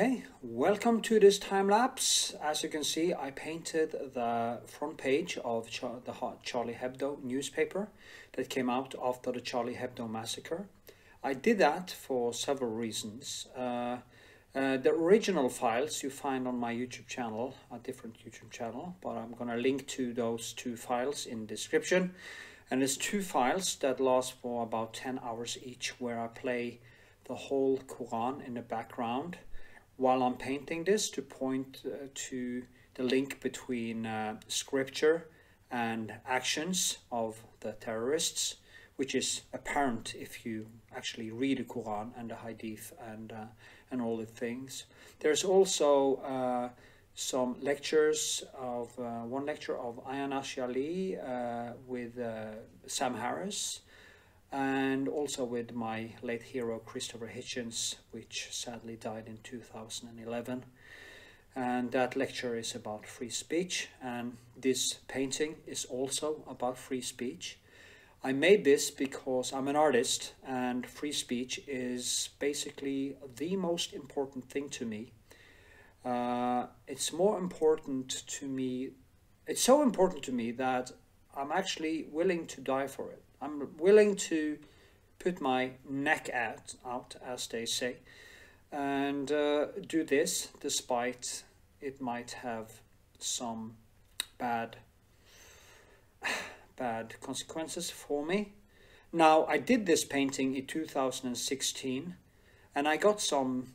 Okay, welcome to this time lapse. As you can see, I painted the front page of the Charlie Hebdo newspaper that came out after the Charlie Hebdo massacre. I did that for several reasons. The original files you find on my YouTube channel, a different YouTube channel, but I'm going to link to those two files in description. And there's two files that last for about 10 hours each, where I play the whole Quran in the background while I'm painting this, to point to the link between scripture and actions of the terrorists, which is apparent if you actually read the Quran and the Hadith and all the things. There's also some lectures of one lecture of Ayan Hirsi Ali with Sam Harris, and also with my late hero Christopher Hitchens, which sadly died in 2011. And that lecture is about free speech, and this painting is also about free speech. I made this because I'm an artist, and free speech is basically the most important thing to me. It's more important to me, it's so important to me that I'm actually willing to die for it. I'm willing to put my neck out, as they say, and do this, despite it might have some bad consequences for me. Now, I did this painting in 2016, and I got some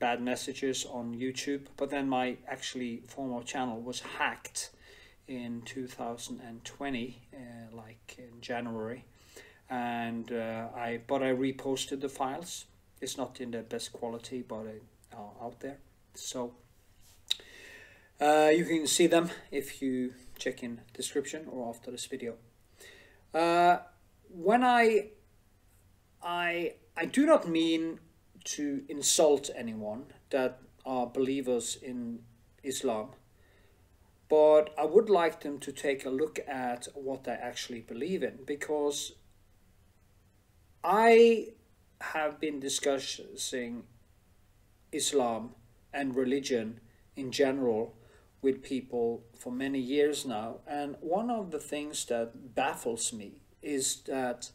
bad messages on YouTube, but then my actually former channel was hacked in 2020, like in January, and I reposted the files. It's not in the best quality, but are out there, so you can see them if you check in description or after this video. When I do not mean to insult anyone that are believers in Islam, but I would like them to take a look at what they actually believe in, because I have been discussing Islam and religion in general with people for many years now. And one of the things that baffles me is that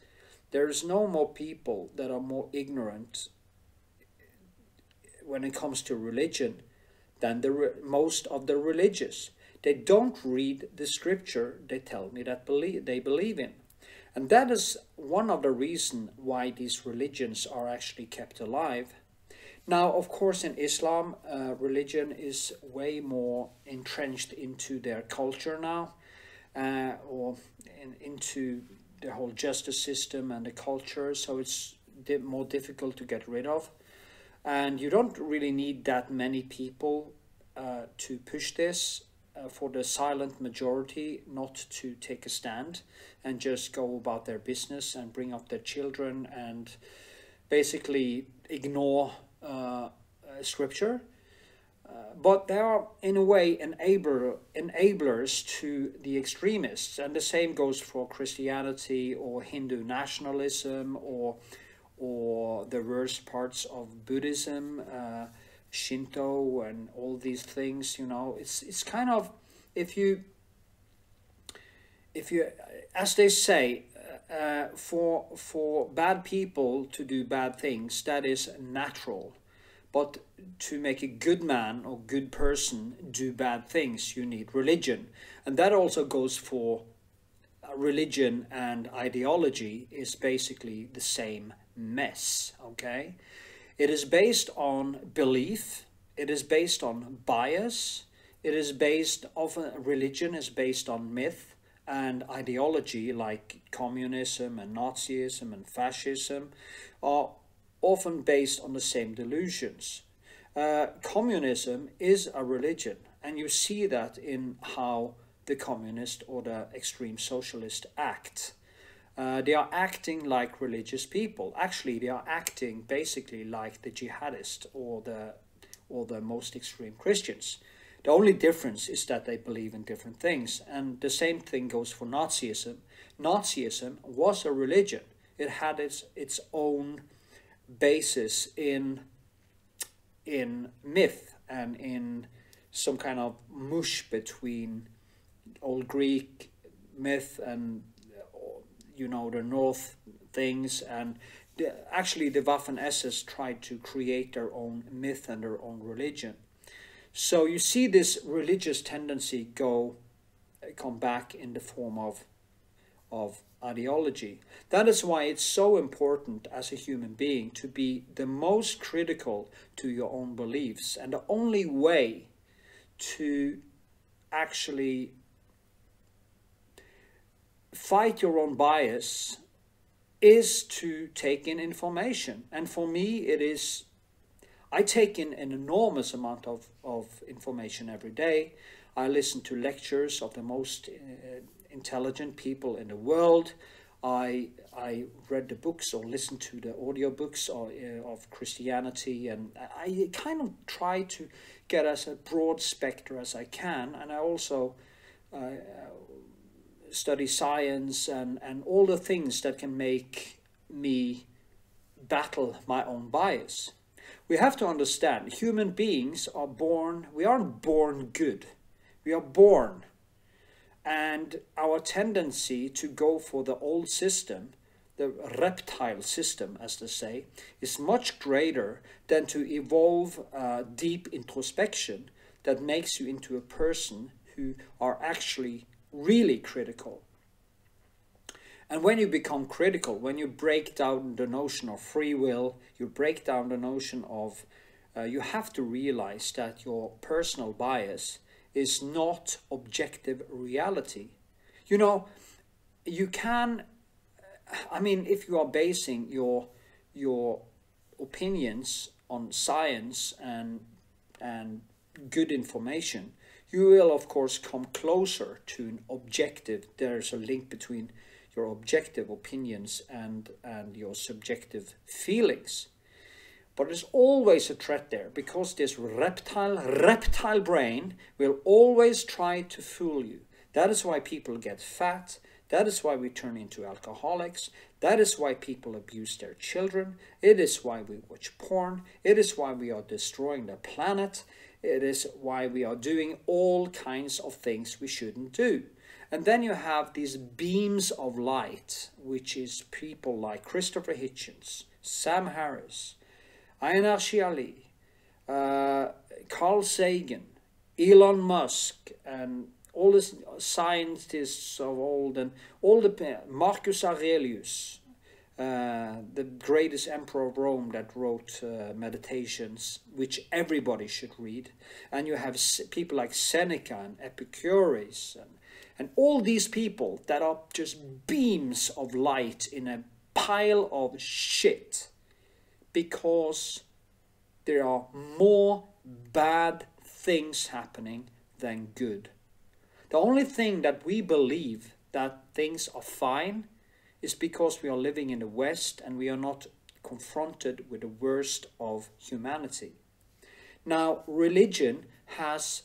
there is no more people that are more ignorant when it comes to religion than most of the religious. They don't read the scripture they tell me that they believe in. And that is one of the reasons why these religions are actually kept alive. Now, of course, in Islam, religion is way more entrenched into their culture now, or into the whole justice system and the culture, so it's more difficult to get rid of. And you don't really need that many people to push this. For the silent majority not to take a stand and just go about their business and bring up their children and basically ignore scripture. But they are, in a way, enablers to the extremists. And the same goes for Christianity or Hindu nationalism, or the worst parts of Buddhism, Shinto and all these things. You know, it's kind of, if you, as they say, for bad people to do bad things, that is natural. But to make a good man or good person do bad things, you need religion. And that also goes for religion, and ideology is basically the same mess. Okay. It is based on belief, it is based on bias, it is based often, religion is based on myth and ideology, like communism and Nazism and fascism are often based on the same delusions. Communism is a religion, and you see that in how the communist or the extreme socialist act. They are acting like religious people. Actually, they are acting basically like the jihadists or the most extreme Christians. The only difference is that they believe in different things. And the same thing goes for Nazism. Nazism was a religion. It had its own basis in in myth and in some kind of mush between old Greek myth and, you know, the North things. And actually the Waffen SS tried to create their own myth and their own religion. So you see this religious tendency come back in the form of ideology. That is why it's so important as a human being to be the most critical to your own beliefs. And the only way to actually fight your own bias is to take in information. And for me, it is, I take in an enormous amount of information every day. I listen to lectures of the most intelligent people in the world. I read the books or listened to the audiobooks of Christianity, and I kind of try to get as a broad spectrum as I can. And I also study science and all the things that can make me battle my own bias. We have to understand human beings are born, we aren't born good, we are born. And our tendency to go for the old system, the reptile system, as they say, is much greater than to evolve deep introspection that makes you into a person who are actually really critical. And when you become critical, when you break down the notion of free will, you break down the notion of, you have to realize that your personal bias is not objective reality. You know, you can, I mean, if you are basing your opinions on science and good information, you will of course come closer to an objective. There's a link between your objective opinions and your subjective feelings. But there's always a threat there, because this reptile brain will always try to fool you. That is why people get fat. That is why we turn into alcoholics. That is why people abuse their children. It is why we watch porn. It is why we are destroying the planet. It is why we are doing all kinds of things we shouldn't do. And then you have these beams of light, which is people like Christopher Hitchens, Sam Harris, Ayan Hirsi Ali, Carl Sagan, Elon Musk, and all the scientists of old, and all the Marcus Aurelius, the greatest emperor of Rome, that wrote Meditations, which everybody should read. And you have people like Seneca and Epicurus, and all these people that are just beams of light in a pile of shit. Because there are more bad things happening than good. The only thing that we believe that things are fine is because we are living in the West and we are not confronted with the worst of humanity. Now, religion has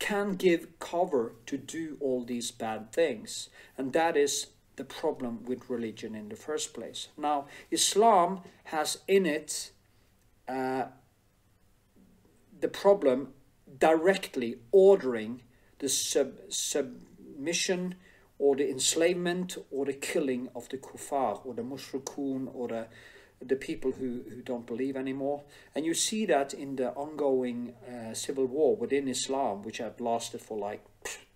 can give cover to do all these bad things, and that is the problem with religion in the first place. Now, Islam has in it the problem directly ordering the submission or the enslavement or the killing of the Kuffar or the Mushrukun or the people who don't believe anymore. And you see that in the ongoing civil war within Islam, which have lasted for like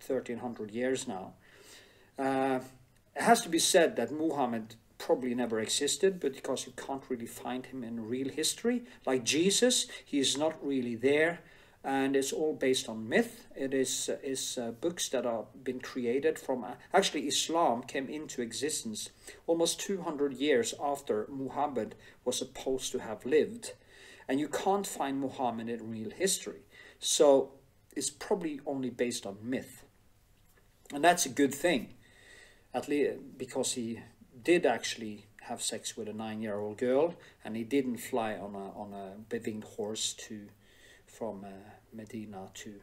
1300 years now. It has to be said that Muhammad probably never existed, but because you can't really find him in real history. Like Jesus, he is not really there, and it's all based on myth. It is books that are been created from... actually, Islam came into existence almost 200 years after Muhammad was supposed to have lived, and you can't find Muhammad in real history. So it's probably only based on myth, and that's a good thing. At least because he did actually have sex with a 9-year-old girl, and he didn't fly on a winged horse from Medina to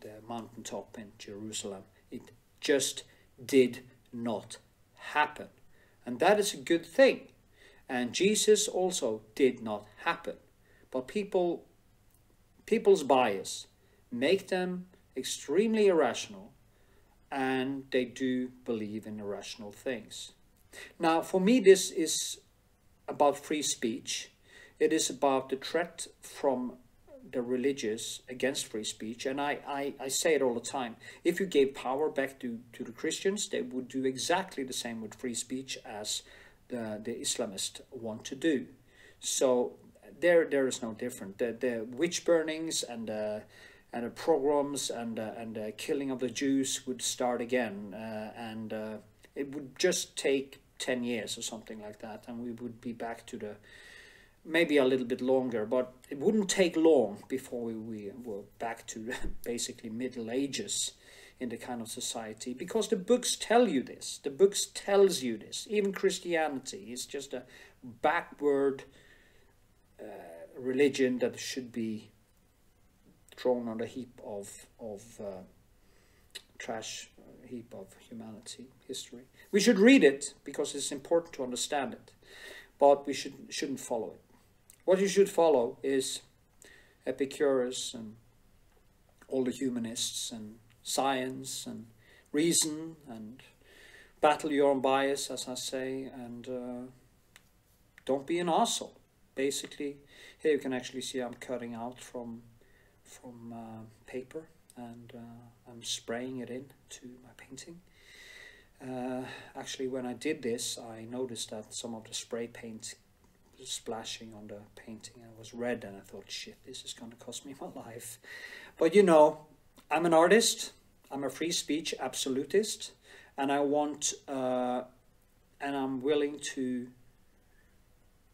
the mountaintop in Jerusalem. It just did not happen, and that is a good thing. And Jesus also did not happen, But people's bias make them extremely irrational, and they do believe in irrational things. Now, for me, this is about free speech. It is about the threat from the religious against free speech. And I say it all the time. If you gave power back to the Christians, they would do exactly the same with free speech as the Islamists want to do. So there is no different. The witch burnings and the pogroms and the killing of the Jews would start again. It would just take 10 years or something like that, and we would be back to the, maybe a little bit longer, but it wouldn't take long before we were back to basically Middle Ages in the kind of society, because the books tell you this. The books tells you this. Even Christianity is just a backward religion that should be thrown on a heap of trash, heap of humanity, history. We should read it because it's important to understand it, but we shouldn't follow it. What you should follow is Epicurus and all the humanists and science and reason and battle your own bias, as I say, and don't be an asshole. Basically, here you can actually see I'm cutting out from paper, and I'm spraying it in to my painting. Actually, when I did this, I noticed that some of the spray paint was splashing on the painting, and it was red, and I thought, shit, this is going to cost me my life. But you know, I'm an artist, I'm a free speech absolutist, and I want and I'm willing to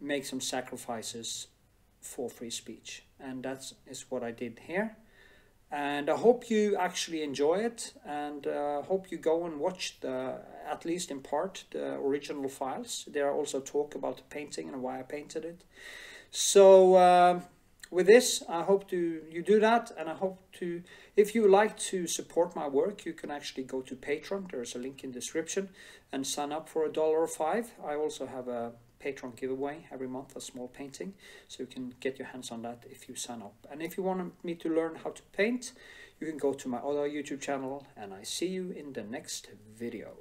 make some sacrifices for free speech, and that is what I did here. And I hope you actually enjoy it, and hope you go and watch, at least in part, the original files. There are also talk about the painting and why I painted it. So with this, I hope you do that, and I hope to, if you like to support my work, you can actually go to Patreon. There's a link in the description, and sign up for $1.05. I also have a Patreon giveaway every month, a small painting, so you can get your hands on that if you sign up. And if you want me to learn how to paint, you can go to my other YouTube channel, and I see you in the next video.